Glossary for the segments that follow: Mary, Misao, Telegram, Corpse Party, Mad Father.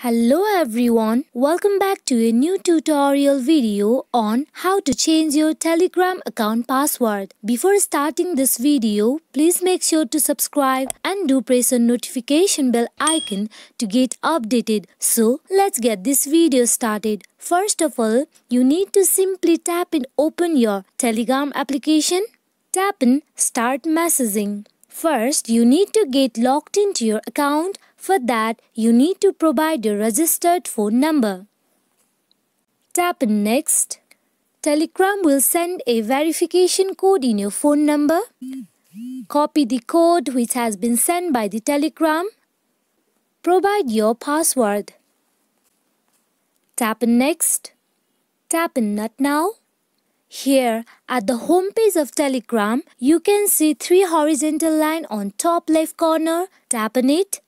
Hello everyone, welcome back to a new tutorial video on how to change your Telegram account password. Before starting this video, please make sure to subscribe and do press on notification bell icon to get updated. So let's get this video started. First of all, you need to simply tap and open your Telegram application. Tap and start messaging. First, you need to get logged into your account. For that, you need to provide your registered phone number. Tap Next. Telegram will send a verification code in your phone number. Copy the code which has been sent by the Telegram. Provide your password. Tap Next. Tap Not Now. Here, at the homepage of Telegram, you can see three horizontal lines on top left corner. Tap on it.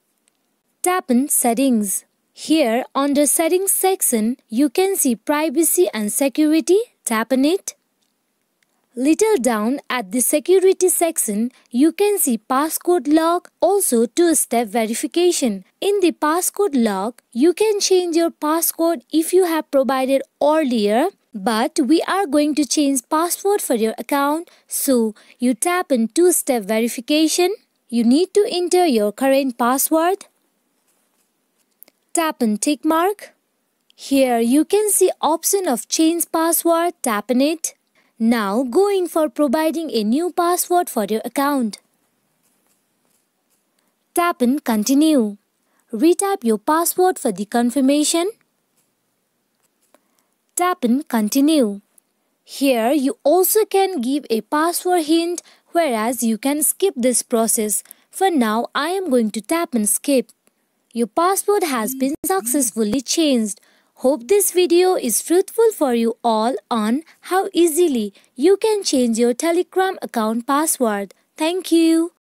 Tap on Settings. Here, under Settings section, you can see Privacy and Security. Tap on it. Little down at the Security section, you can see Passcode Log, also two-step verification. In the Passcode Log, you can change your passcode if you have provided earlier, but we are going to change password for your account, so you tap on two-step verification. You need to enter your current password. Tap on tick mark. Here you can see option of change password. Tap on it. Now go in for providing a new password for your account. Tap on continue. Retype your password for the confirmation. Tap on continue. Here you also can give a password hint, whereas you can skip this process. For now, I am going to tap on skip. Your password has been successfully changed. Hope this video is fruitful for you all on how easily you can change your Telegram account password. Thank you.